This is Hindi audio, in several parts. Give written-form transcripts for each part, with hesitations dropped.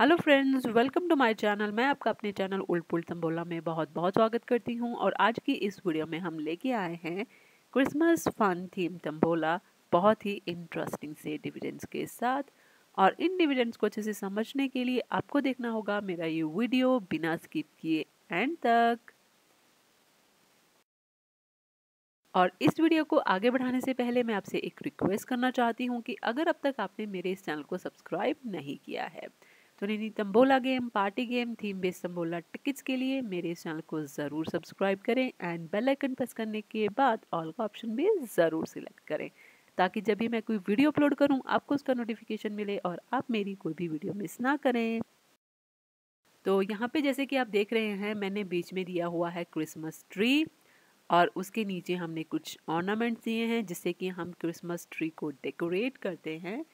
Hello friends, welcome to my channel. मैं आपका अपने चैनल उल्ट पुल्ट तंबोला में बहुत बहुत स्वागत करती हूं। और आज की इस वीडियो में हम लेके आए हैं क्रिसमस फन थीम तंबोला, बहुत ही इंटरेस्टिंग से डिविडेंड्स के साथ। और इन डिविडेंड्स को अच्छे से समझने के लिए आपको देखना होगा मेरा ये वीडियो बिना स्किप किए एंड तक। और इस वीडियो को आगे बढ़ाने से पहले मैं आपसे एक रिक्वेस्ट करना चाहती हूँ कि अगर अब तक आपने मेरे इस चैनल को सब्सक्राइब नहीं किया है तो नहीं tambola game, party game, theme based tambola tickets के लिए मेरे चैनल को ज़रूर सब्सक्राइब करें एंड बेल आइकन प्रेस करने के बाद ऑल का ऑप्शन भी ज़रूर सिलेक्ट करें, ताकि जब भी मैं कोई वीडियो अपलोड करूं आपको उसका नोटिफिकेशन मिले और आप मेरी कोई भी वीडियो मिस ना करें। तो यहाँ पे जैसे कि आप देख रहे हैं, मैंने बीच में दिया हुआ है क्रिसमस ट्री और उसके नीचे हमने कुछ ऑर्नामेंट्स दिए हैं जिससे कि हम क्रिसमस ट्री को डेकोरेट करते हैं।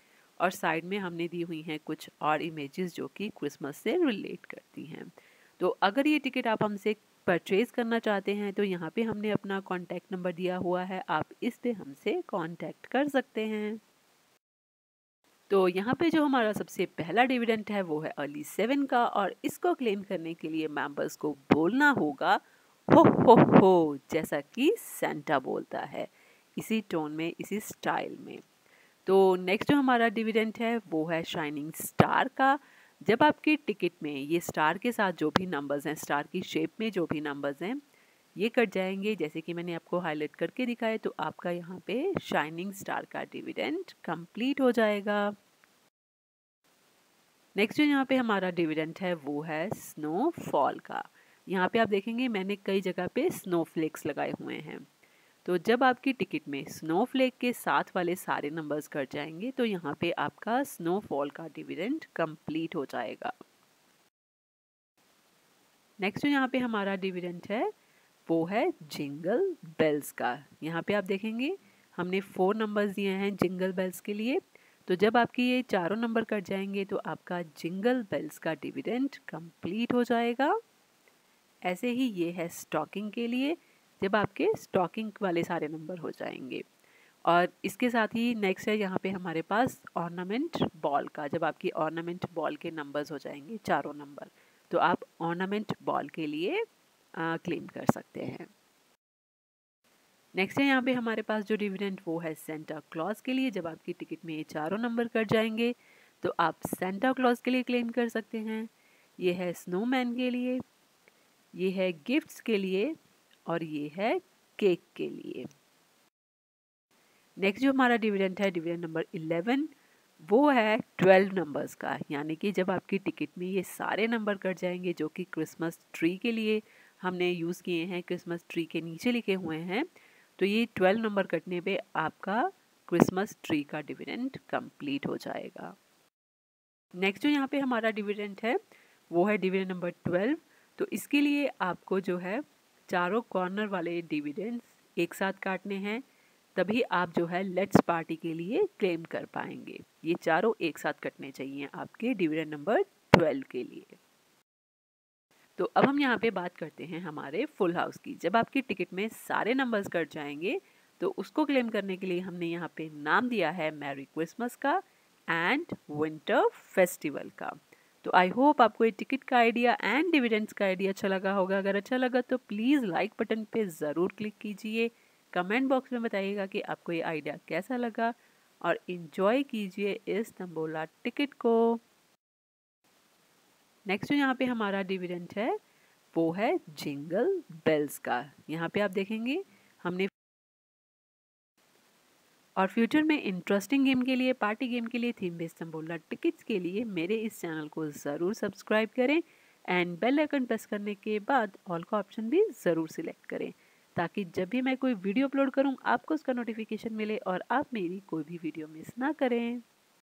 और साइड में हमने दी हुई हैं कुछ और इमेजेस जो कि क्रिसमस से रिलेट करती हैं। तो अगर ये टिकट आप हमसे परचेज करना चाहते हैं तो यहाँ पे हमने अपना कॉन्टैक्ट नंबर दिया हुआ है, आप इस पे हमसे कॉन्टैक्ट कर सकते हैं। तो यहाँ पे जो हमारा सबसे पहला डिविडेंड है वो है अर्ली 7 का, और इसको क्लेम करने के लिए मेंबर्स को बोलना होगा हो हो, जैसा कि सेंटा बोलता है, इसी टोन में, इसी स्टाइल में। तो नेक्स्ट जो हमारा डिविडेंड है वो है शाइनिंग स्टार का। जब आपके टिकट में ये स्टार के साथ जो भी नंबर्स हैं, स्टार की शेप में जो भी नंबर्स हैं, ये कट जाएंगे, जैसे कि मैंने आपको हाईलाइट करके दिखाया, तो आपका यहाँ पे शाइनिंग स्टार का डिविडेंड कंप्लीट हो जाएगा। नेक्स्ट जो यहाँ पे हमारा डिविडेंड है वो है स्नोफॉल का। यहाँ पे आप देखेंगे मैंने कई जगह पे स्नोफ्लेक्स लगाए हुए हैं। तो जब आपकी टिकट में स्नोफ्लेक के साथ वाले सारे नंबर्स कट जाएंगे तो यहाँ पे आपका स्नोफॉल का डिविडेंड कंप्लीट हो जाएगा। नेक्स्ट जो यहाँ पे हमारा डिविडेंड है वो है जिंगल बेल्स का। यहाँ पे आप देखेंगे हमने 4 नंबर्स दिए हैं जिंगल बेल्स के लिए। तो जब आपकी ये चारों नंबर कट जाएंगे तो आपका जिंगल बेल्स का डिविडेंड कंप्लीट हो जाएगा। ऐसे ही ये है स्टॉकिंग के लिए, जब आपके स्टॉकिंग वाले सारे नंबर हो जाएंगे। और इसके साथ ही नेक्स्ट है यहाँ पे हमारे पास ऑर्नामेंट बॉल का। जब आपकी ऑर्नामेंट बॉल के नंबर्स हो जाएंगे चारों नंबर, तो आप ऑर्नामेंट बॉल के लिए क्लेम कर सकते हैं। नेक्स्ट है यहाँ पे हमारे पास जो डिविडेंड वो है सेंटा क्लॉज के लिए। जब आपकी टिकट में ये चारों नंबर कट जाएंगे तो आप सेंटा क्लॉज के लिए क्लेम कर सकते हैं। ये है स्नोमैन के लिए, ये है गिफ्ट्स के लिए और ये है केक के लिए। नेक्स्ट जो हमारा डिविडेंड है, डिविडेंड नंबर 11, वो है 12 नंबर्स का। यानी कि जब आपकी टिकट में ये सारे नंबर कट जाएंगे जो कि क्रिसमस ट्री के लिए हमने यूज़ किए हैं, क्रिसमस ट्री के नीचे लिखे हुए हैं, तो ये 12 नंबर कटने पे आपका क्रिसमस ट्री का डिविडेंड कंप्लीट हो जाएगा। नेक्स्ट जो यहाँ पे हमारा डिविडेंड है वो है डिविडेंड नंबर 12। तो इसके लिए आपको जो है चारों कॉर्नर वाले डिविडेंड्स एक साथ काटने हैं, तभी आप जो है लेट्स पार्टी के लिए क्लेम कर पाएंगे। ये चारों एक साथ कटने चाहिए आपके डिविडेंड नंबर 12 के लिए। तो अब हम यहाँ पे बात करते हैं हमारे फुल हाउस की। जब आपकी टिकट में सारे नंबर्स कट जाएंगे तो उसको क्लेम करने के लिए हमने यहाँ पे नाम दिया है मैरी क्रिसमस का एंड विंटर फेस्टिवल का। तो आई होप आपको ये टिकट का आइडिया एंड डिविडेंड्स का आइडिया अच्छा लगा होगा। अगर अच्छा लगा तो प्लीज़ लाइक बटन पे ज़रूर क्लिक कीजिए। कमेंट बॉक्स में बताइएगा कि आपको ये आइडिया कैसा लगा और इन्जॉय कीजिए इस तंबोला टिकट को। नेक्स्ट जो यहाँ पे हमारा डिविडेंड है वो है जिंगल बेल्स का। यहाँ पे आप देखेंगे हमने और फ्यूचर में इंटरेस्टिंग गेम के लिए, पार्टी गेम के लिए, थीम बेस्ड तंबोला टिकट्स के लिए मेरे इस चैनल को ज़रूर सब्सक्राइब करें एंड बेल आइकन प्रेस करने के बाद ऑल का ऑप्शन भी ज़रूर सिलेक्ट करें, ताकि जब भी मैं कोई वीडियो अपलोड करूं आपको उसका नोटिफिकेशन मिले और आप मेरी कोई भी वीडियो मिस ना करें।